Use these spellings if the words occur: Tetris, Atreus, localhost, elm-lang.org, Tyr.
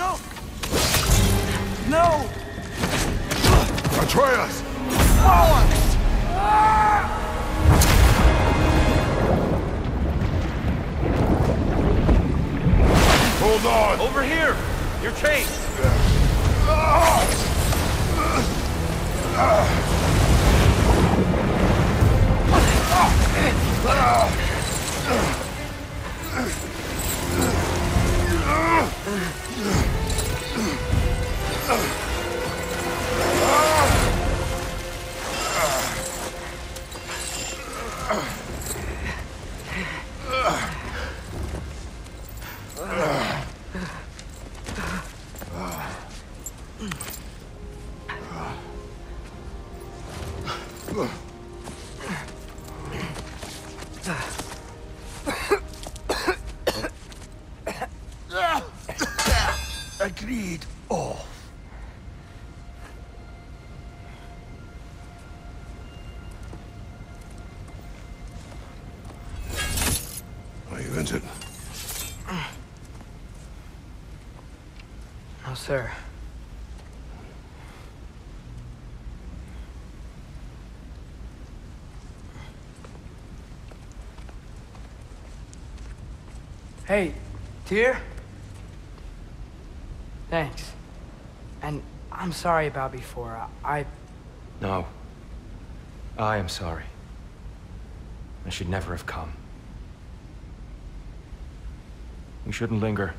no! No! Atreus! Forward! Ah! Hold on! Over here! You're chased! Agreed. Off. Oh, you earned it. No, sir. Hey, Tyr? Thanks. And I'm sorry about before. No. I am sorry. I should never have come. We shouldn't linger.